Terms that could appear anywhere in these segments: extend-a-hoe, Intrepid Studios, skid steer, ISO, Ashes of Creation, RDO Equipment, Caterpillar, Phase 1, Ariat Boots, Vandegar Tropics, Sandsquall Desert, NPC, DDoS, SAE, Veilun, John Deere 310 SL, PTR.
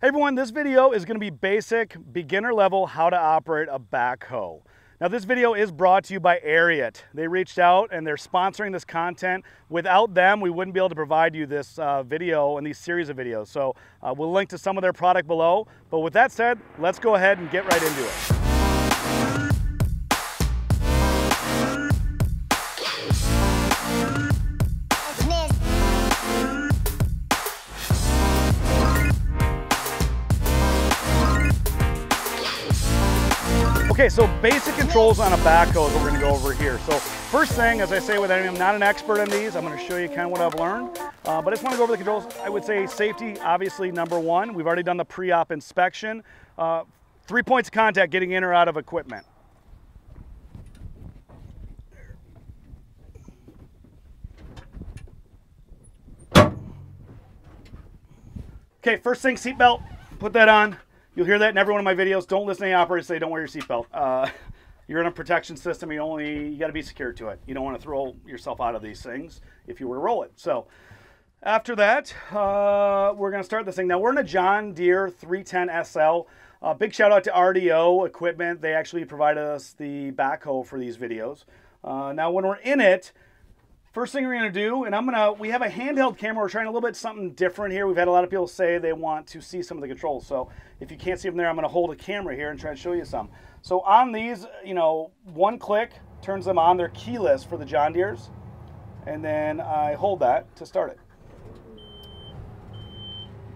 Hey everyone, this video is going to be basic, beginner level, how to operate a backhoe. Now this video is brought to you by Ariat. They reached out and they're sponsoring this content. Without them, we wouldn't be able to provide you this video and these series of videos. So we'll link to some of their product below. But with that said, let's go ahead and get right into it. Okay, so basic controls on a backhoe is what we're gonna go over here. So first thing, as I say with anything, I'm not an expert in these. I'm gonna show you kind of what I've learned. But I just wanna go over the controls. I would say safety, obviously, #1. We've already done the pre-op inspection. 3 points of contact getting in or out of equipment. Okay, first thing, seatbelt. Put that on. You'll hear that in every one of my videos. Don't listen to any operators say, don't wear your seatbelt. You're in a protection system. You got to be secure to it. You don't want to throw yourself out of these things if you were to roll it. So after that, we're going to start this thing. Now we're in a John Deere 310 SL. Big shout out to RDO Equipment. They actually provided us the backhoe for these videos. Now when we're in it, first thing we're going to do, and we have a handheld camera. We're trying a little bit something different here. We've had a lot of people say they want to see some of the controls. So if you can't see them there, I'm going to hold a camera here and try to show you some. So on these, you know, one click turns them on. They're keyless for the John Deeres. And then I hold that to start it.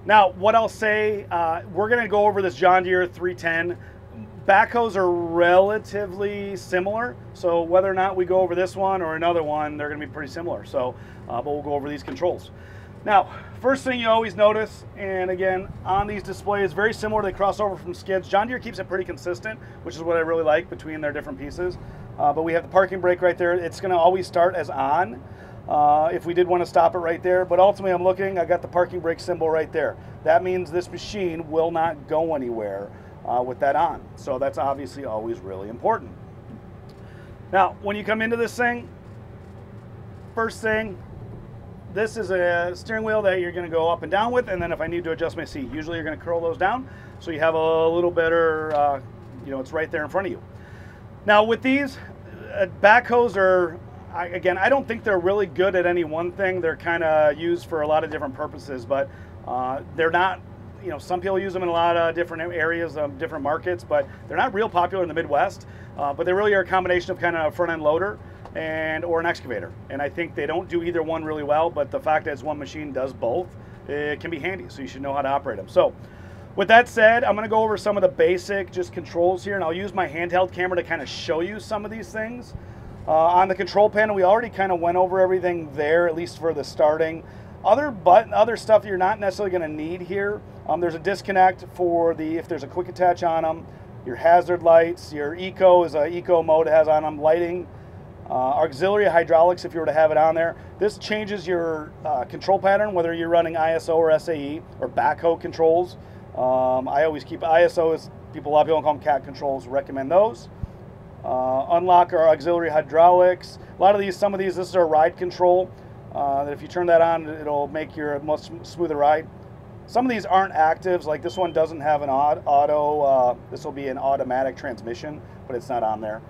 Now, what I'll say, we're going to go over this John Deere 310. Backhoes are relatively similar, so whether or not we go over this one or another one, they're going to be pretty similar. So, but we'll go over these controls. Now, first thing you always notice, and again, on these displays, very similar, they cross over from skids. John Deere keeps it pretty consistent, which is what I really like between their different pieces. But we have the parking brake right there. It's going to always start as on. If we did want to stop it right there, but ultimately I'm looking, I got the parking brake symbol right there. That means this machine will not go anywhere with that on. So that's obviously always really important. Now, when you come into this thing, first thing, this is a steering wheel that you're going to go up and down with, and then if I need to adjust my seat, usually you're going to curl those down so you have a little better, you know, it's right there in front of you. Now with these, backhoes are, again, I don't think they're really good at any one thing. They're kind of used for a lot of different purposes, but they're not, you know, some people use them in a lot of different areas, different markets, but they're not real popular in the Midwest, but they really are a combination of kind of a front-end loader and or an excavator. And I think they don't do either one really well, but the fact that it's one machine does both, it can be handy, so you should know how to operate them. So with that said, I'm going to go over some of the basic just controls here, and I'll use my handheld camera to kind of show you some of these things. On the control panel, we already kind of went over everything there, at least for the starting. Other stuff you're not necessarily going to need here. There's a disconnect for the, if there's a quick attach on them, your hazard lights, your eco is an eco mode it has on them, lighting, auxiliary hydraulics if you were to have it on there. This changes your control pattern, whether you're running ISO or SAE or backhoe controls. I always keep ISO, as people, a lot of people call them cat controls, recommend those. Unlock our auxiliary hydraulics. A lot of these, some of these, this is our ride control. That if you turn that on, it'll make your much smoother ride. Some of these aren't actives, like this one doesn't have an auto, this will be an automatic transmission, but it's not on there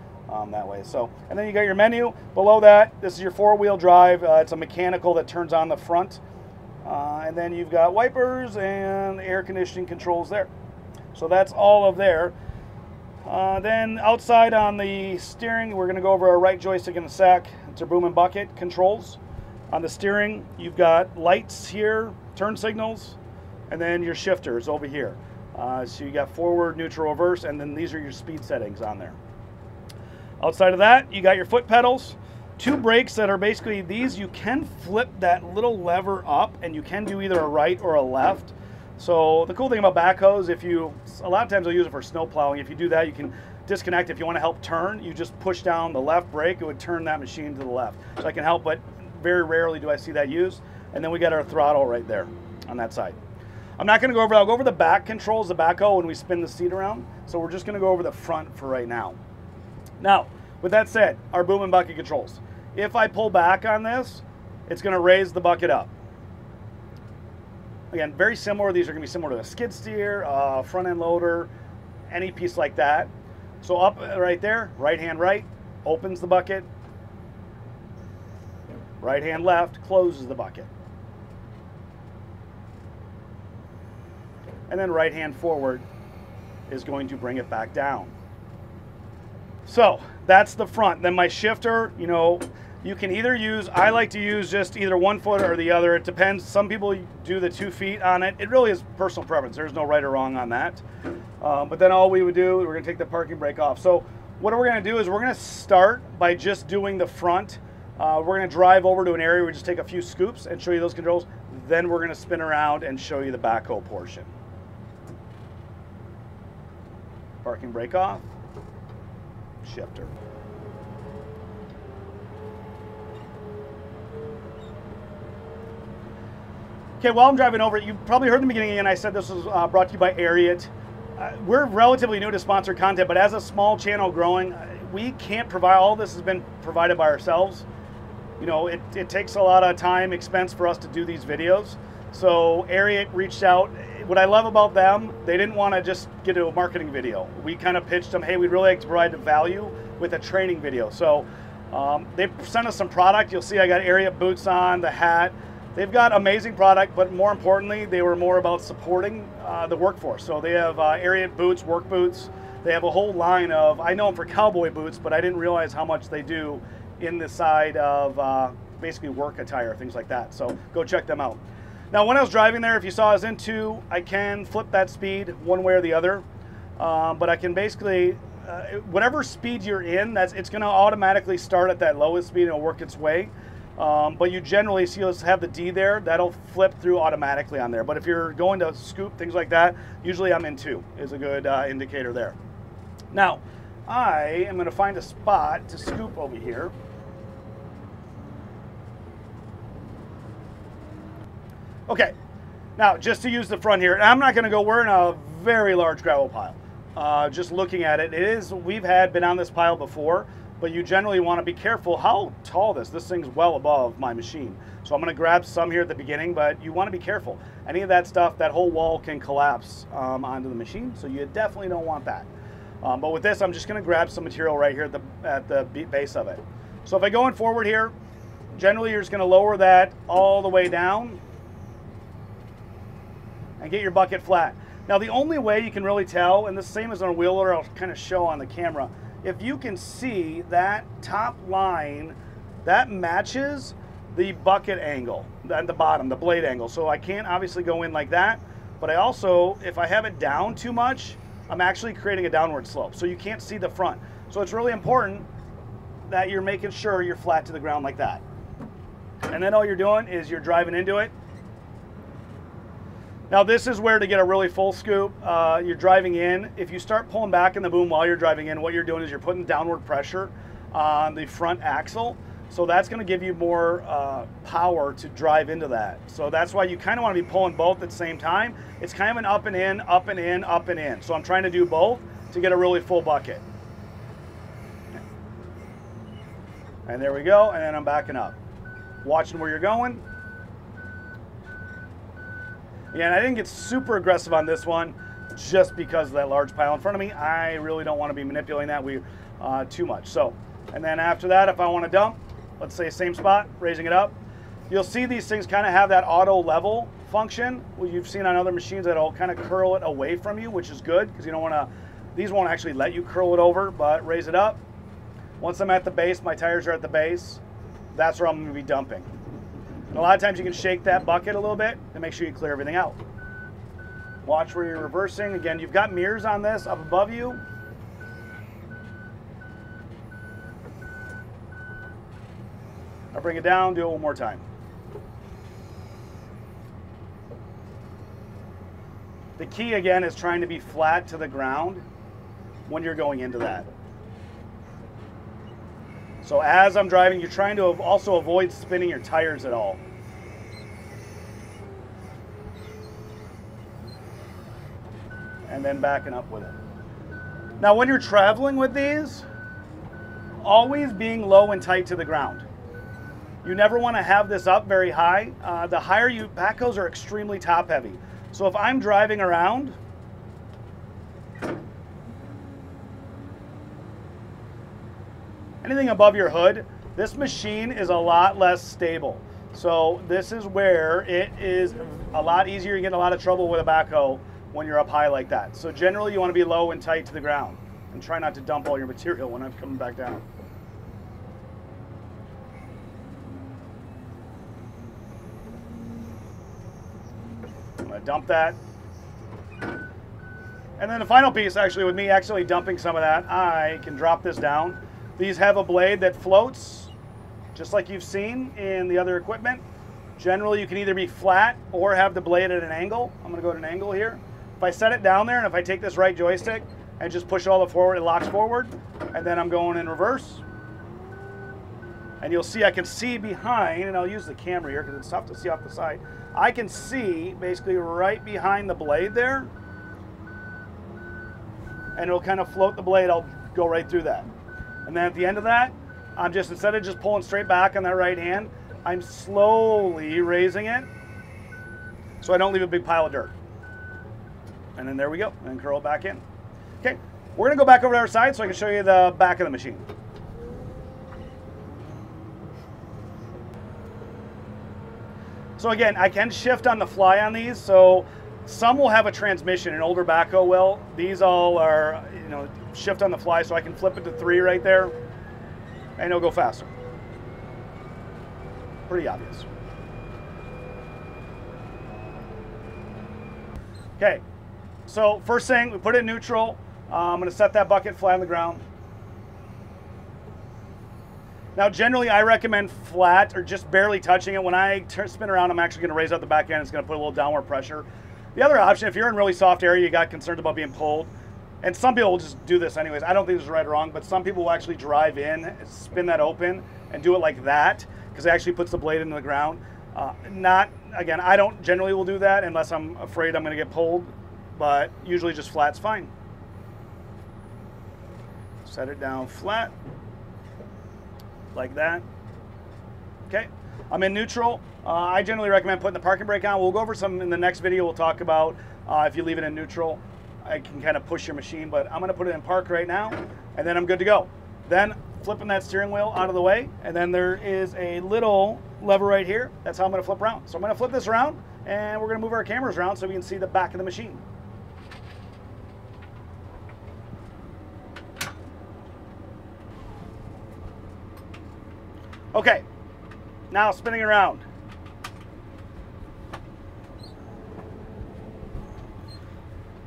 that way. So, and then you got your menu. Below that, this is your four-wheel drive. It's a mechanical that turns on the front. And then you've got wipers and air conditioning controls there. So that's all of there. Then outside on the steering, we're going to go over our right joystick in a sec. It's a boom and bucket controls. On the steering, you've got lights here, turn signals, and then your shifters over here. So you got forward, neutral, reverse, and then these are your speed settings on there. Outside of that, you got your foot pedals, two brakes that are basically these. You can flip that little lever up, and you can do either a right or a left. So the cool thing about backhoes, a lot of times they'll use it for snow plowing. If you do that, you can disconnect. If you want to help turn, you just push down the left brake. It would turn that machine to the left. So I can help, but very rarely do I see that used. And then we got our throttle right there on that side. I'm not going to go over that. I'll go over the back controls, the backhoe, when we spin the seat around. So we're just going to go over the front for right now. Now, with that said, our boom and bucket controls. If I pull back on this, it's going to raise the bucket up. Again, very similar. These are going to be similar to a skid steer, front end loader, any piece like that. So up right there, right hand right, opens the bucket. Right hand left, closes the bucket. And then right hand forward is going to bring it back down. So that's the front. Then my shifter, you know, you can either use, I like to use just either one foot or the other. It depends. Some people do the 2 feet on it. It really is personal preference. There's no right or wrong on that. But then all we would do, we're going to take the parking brake off. So what we're going to do is we're going to start by just doing the front. We're going to drive over to an area where we just take a few scoops and show you those controls. Then we're going to spin around and show you the backhoe portion. Parking brake off, shifter. Okay, while I'm driving over, you probably heard in the beginning again, I said this was brought to you by Ariat. We're relatively new to sponsored content, but as a small channel growing, we can't provide, all this has been provided by ourselves. You know, it takes a lot of time, expense for us to do these videos. So Ariat reached out. What I love about them, they didn't want to just get a marketing video. We kind of pitched them, hey, we'd really like to provide value with a training video. So they sent us some product. You'll see I got Ariat boots on, the hat. They've got amazing product, but more importantly, they were more about supporting the workforce. So they have Ariat boots, work boots. They have a whole line of, I know them for cowboy boots, but I didn't realize how much they do in the side of basically work attire, things like that. So go check them out. Now, when I was driving there, if you saw I was into, I can flip that speed one way or the other, but I can basically, whatever speed you're in, it's gonna automatically start at that lowest speed and it'll work its way. But you generally see, let's have the D there, that'll flip through automatically on there. But if you're going to scoop, things like that, usually I'm in 2 is a good indicator there. Now, I am gonna find a spot to scoop over here. Okay, now just to use the front here, and I'm not going to go, we're in a very large gravel pile. Just looking at it, it is, we've been on this pile before, but you generally want to be careful how tall this thing's well above my machine. So I'm going to grab some here at the beginning, but you want to be careful. Any of that stuff, that whole wall can collapse onto the machine, so you definitely don't want that. But with this, I'm just going to grab some material right here at the base of it. So if I go in forward here, generally you're just going to lower that all the way down and get your bucket flat. Now the only way you can really tell, and the same as on a wheel loader, I'll kind of show on the camera, if you can see that top line, that matches the bucket angle at the bottom, the blade angle. So I can't obviously go in like that, but I also, if I have it down too much, I'm actually creating a downward slope. So you can't see the front. So it's really important that you're making sure you're flat to the ground like that. And then all you're doing is you're driving into it. Now this is where to get a really full scoop. You're driving in. If you start pulling back in the boom while you're driving in, what you're doing is you're putting downward pressure on the front axle. So that's gonna give you more power to drive into that. So that's why you kind of want to be pulling both at the same time. It's kind of an up and in, up and in, up and in. So I'm trying to do both to get a really full bucket. And there we go, and then I'm backing up. Watching where you're going. Yeah, and I didn't get super aggressive on this one just because of that large pile in front of me. I really don't want to be manipulating that too much. So, and then after that, if I want to dump, let's say same spot, raising it up. You'll see these things kind of have that auto level function. Well, you've seen on other machines that'll kind of curl it away from you, which is good because you don't want to, these won't actually let you curl it over, but raise it up. Once I'm at the base, my tires are at the base, that's where I'm going to be dumping. A lot of times you can shake that bucket a little bit and make sure you clear everything out. Watch where you're reversing. Again, you've got mirrors on this up above you. I'll bring it down, do it one more time. The key again is trying to be flat to the ground when you're going into that. So as I'm driving, you're trying to also avoid spinning your tires at all. And then backing up with it. Now when you're traveling with these, always being low and tight to the ground. You never want to have this up very high. The higher you, backhoes are extremely top heavy. So if I'm driving around, anything above your hood, this machine is a lot less stable. So this is where it is a lot easier. You get in a lot of trouble with a backhoe when you're up high like that. So generally you want to be low and tight to the ground and try not to dump all your material when I'm coming back down. I'm going to dump that. And then the final piece, actually, with me actually dumping some of that, I can drop this down. These have a blade that floats, just like you've seen in the other equipment. Generally, you can either be flat or have the blade at an angle. I'm going to go at an angle here. If I set it down there and if I take this right joystick and just push all the forward, it locks forward. And then I'm going in reverse. And you'll see I can see behind, and I'll use the camera here because it's tough to see off the side. I can see basically right behind the blade there. And it'll kind of float the blade. I'll go right through that. And then at the end of that, I'm just, instead of just pulling straight back on that right hand, I'm slowly raising it so I don't leave a big pile of dirt. And then there we go, and curl it back in. Okay, we're gonna go back over to our side so I can show you the back of the machine. So again, I can shift on the fly on these, so some will have a transmission, an older backhoe will. These all are, you know, shift on the fly, so I can flip it to 3 right there, and it'll go faster. Pretty obvious. Okay, so first thing, we put it in neutral. I'm going to set that bucket flat on the ground. Now generally I recommend flat or just barely touching it. When I spin around, I'm actually going to raise up the back end. It's going to put a little downward pressure. The other option, if you're in really soft area, you got concerned about being pulled, and some people will just do this anyways. I don't think this is right or wrong, but some people will actually drive in, spin that open, and do it like that, because it actually puts the blade into the ground. Not, again, I don't generally will do that unless I'm afraid I'm going to get pulled, but usually just flat's fine. Set it down flat, like that. Okay, I'm in neutral. I generally recommend putting the parking brake on. We'll go over some in the next video. We'll talk about if you leave it in neutral, it can kind of push your machine, but I'm going to put it in park right now, and then I'm good to go. Then flipping that steering wheel out of the way, and then there is a little lever right here. That's how I'm going to flip around. So I'm going to flip this around, and we're going to move our cameras around so we can see the back of the machine. Okay, now spinning around.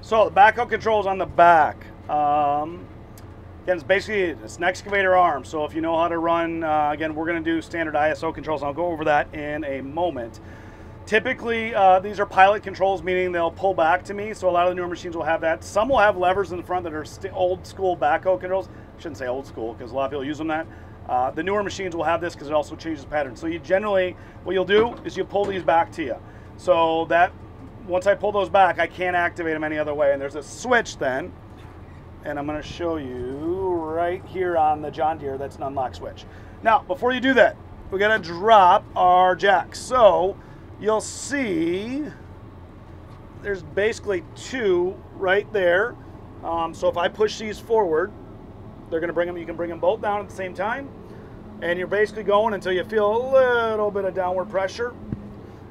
So the backhoe control is on the back. Again, it's basically, it's an excavator arm. So if you know how to run, again, we're gonna do standard ISO controls. I'll go over that in a moment. Typically, these are pilot controls, meaning they'll pull back to me. So a lot of the newer machines will have that. Some will have levers in the front that are old school backhoe controls. I shouldn't say old school because a lot of people use them that. The newer machines will have this because it also changes pattern. So you generally, what you'll do is you pull these back to you. So that, once I pull those back, I can't activate them any other way. And there's a switch then, and I'm going to show you right here on the John Deere, that's an unlock switch. Now, before you do that, we're going to drop our jacks. So you'll see there's basically 2 right there. So if I push these forward, they're going to bring them, you can bring them both down at the same time. And you're basically going until you feel a little bit of downward pressure.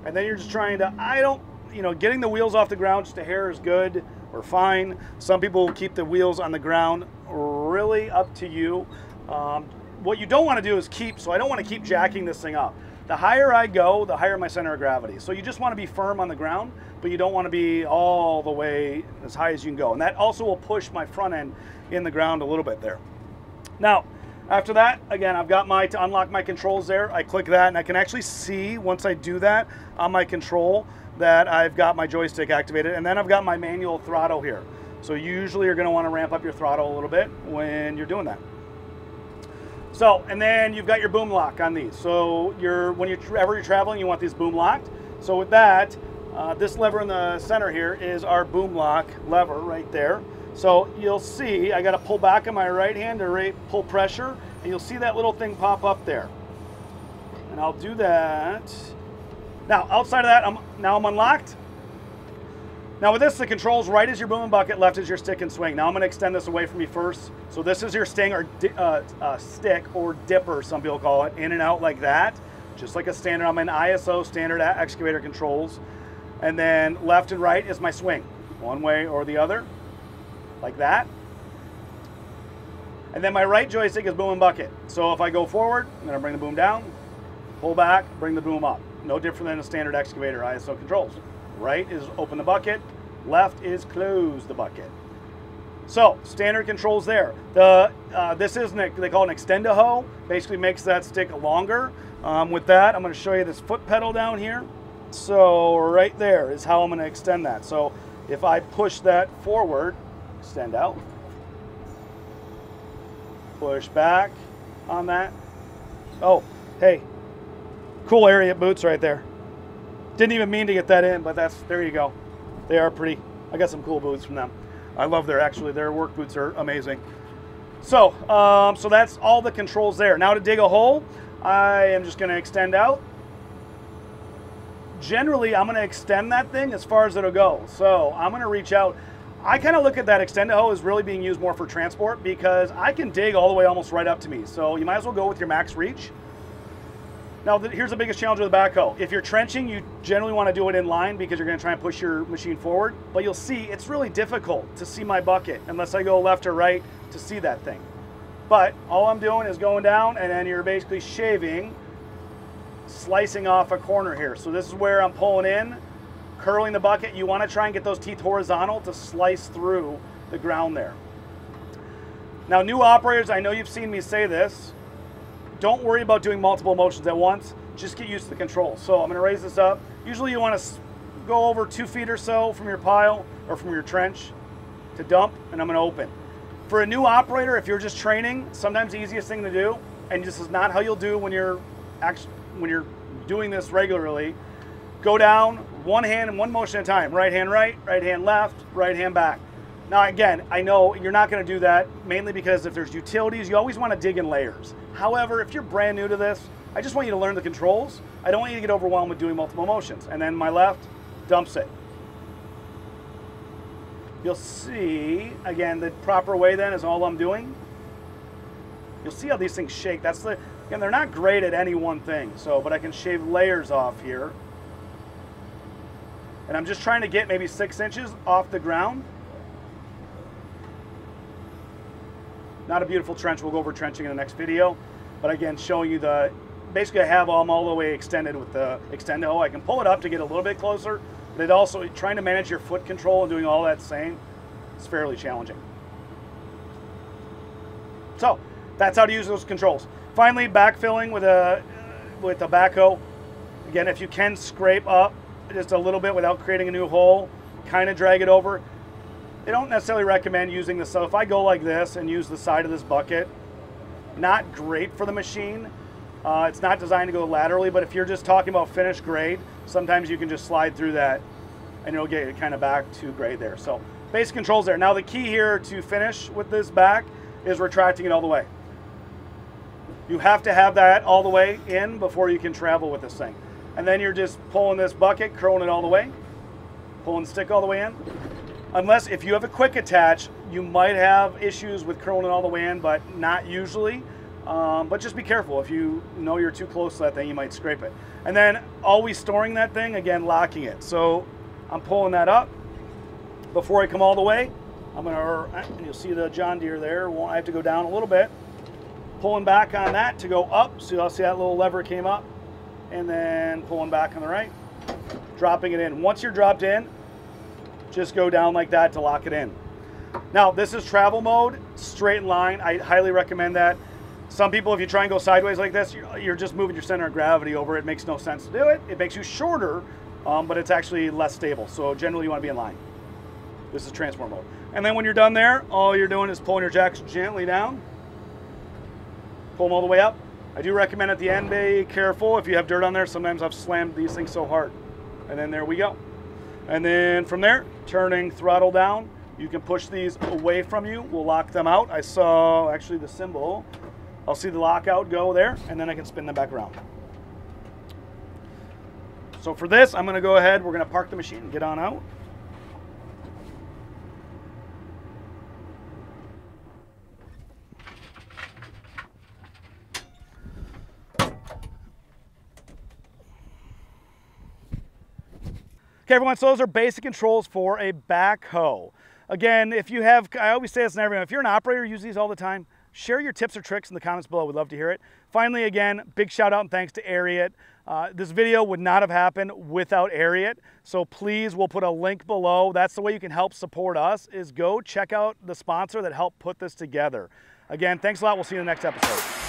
And then you're just trying to, you know, getting the wheels off the ground just a hair is good or fine. Some people keep the wheels on the ground, really up to you. What you don't want to do is keep, so I don't want to keep jacking this thing up. The higher I go, the higher my center of gravity. So you just want to be firm on the ground, but you don't want to be all the way as high as you can go. And that also will push my front end in the ground a little bit there. Now, after that, again, I've got my, to unlock my controls there, I click that, and I can actually see, once I do that on my control, that I've got my joystick activated, and then I've got my manual throttle here. So usually you're going to want to ramp up your throttle a little bit when you're doing that. So, and then you've got your boom lock on these. So you're, whenever you're traveling, you want these boom locked. So with that, this lever in the center here is our boom lock lever right there. So you'll see I got to pull back on my right hand to pull pressure, and you'll see that little thing pop up there. And I'll do that. Now, outside of that, now I'm unlocked. Now with this, the controls: right is your boom and bucket, left is your stick and swing. Now I'm going to extend this away from you first. So this is your sting or stick or dipper, some people call it, in and out like that. Just like a standard, I'm in ISO, standard excavator controls. And then left and right is my swing, one way or the other, like that. And then my right joystick is boom and bucket. So if I go forward, I'm going to bring the boom down, pull back, bring the boom up. No different than a standard excavator, ISO controls. Right is open the bucket, left is close the bucket. So standard controls there. This is, they call it an extend-a-hoe, basically makes that stick longer. With that, I'm going to show you this foot pedal down here. So right there is how I'm going to extend that. So if I push that forward, extend out, push back on that. Oh, hey, cool Ariat boots right there. Didn't even mean to get that in, but that's, there you go. They are pretty. I got some cool boots from them. I love their, actually, their work boots are amazing. So, so that's all the controls there. Now to dig a hole, I am just gonna extend out. Generally, I'm gonna extend that thing as far as it'll go. So I'm gonna reach out. I kind of look at that extender hoe as really being used more for transport because I can dig all the way almost right up to me. So you might as well go with your max reach. Now, here's the biggest challenge with the backhoe. If you're trenching, you generally want to do it in line because you're going to try and push your machine forward. But you'll see it's really difficult to see my bucket unless I go left or right to see that thing. But all I'm doing is going down, and then you're basically shaving, slicing off a corner here. So this is where I'm pulling in, curling the bucket. You want to try and get those teeth horizontal to slice through the ground there. Now, new operators, I know you've seen me say this. Don't worry about doing multiple motions at once. Just get used to the control. So I'm going to raise this up. Usually you want to go over 2 feet or so from your pile or from your trench to dump, and I'm going to open. For a new operator, if you're just training, sometimes the easiest thing to do, and this is not how you'll do when you're doing this regularly, go down one hand and one motion at a time. Right hand right, right hand left, right hand back. Now again, I know you're not going to do that, mainly because if there's utilities, you always want to dig in layers. However, if you're brand new to this, I just want you to learn the controls. I don't want you to get overwhelmed with doing multiple motions. And then my left dumps it. You'll see, again, the proper way then is all I'm doing. You'll see how these things shake. That's the, again, they're not great at any one thing, so, but I can shave layers off here. And I'm just trying to get maybe 6 inches off the ground. Not a beautiful trench. We'll go over trenching in the next video. But again, showing you the, basically I have them all the way extended with the extend hoe. I can pull it up to get a little bit closer, but it also, trying to manage your foot control and doing all that same, it's fairly challenging. So that's how to use those controls. Finally, backfilling with a backhoe. Again, if you can scrape up just a little bit without creating a new hole, kind of drag it over. They don't necessarily recommend using this. So if I go like this and use the side of this bucket, not great for the machine. It's not designed to go laterally, but if you're just talking about finished grade, sometimes you can just slide through that and it'll get it kind of back to grade there. So basic controls there. Now the key here to finish with this back is retracting it all the way. You have to have that all the way in before you can travel with this thing. And then you're just pulling this bucket, curling it all the way, pulling the stick all the way in. Unless if you have a quick attach, you might have issues with curling it all the way in, but not usually. But just be careful. If you know you're too close to that thing, you might scrape it. And then always storing that thing, again, locking it. So I'm pulling that up. Before I come all the way, I'm gonna, and you'll see the John Deere there. I have to go down a little bit. Pulling back on that to go up. So I'll see that little lever came up. And then pulling back on the right, dropping it in. Once you're dropped in, just go down like that to lock it in. Now, this is travel mode, straight line. I highly recommend that. Some people, if you try and go sideways like this, you're just moving your center of gravity over. It makes no sense to do it. It makes you shorter, but it's actually less stable. So generally, you want to be in line. This is transport mode. And then when you're done there, all you're doing is pulling your jacks gently down, pull them all the way up. I do recommend at the end, be careful if you have dirt on there. Sometimes I've slammed these things so hard. And then there we go. And then from there, turning throttle down, you can push these away from you. We'll lock them out. I saw actually the symbol. I'll see the lockout go there, and then I can spin them back around. So for this, I'm going to go ahead, we're going to park the machine and get on out. Okay, everyone, so those are basic controls for a backhoe. Again, if you have, I always say this in everyone, if you're an operator, use these all the time. Share your tips or tricks in the comments below. We'd love to hear it. Finally, again, big shout out and thanks to Ariat. This video would not have happened without Ariat. So please, we'll put a link below. That's the way you can help support us, is go check out the sponsor that helped put this together. Again, thanks a lot. We'll see you in the next episode.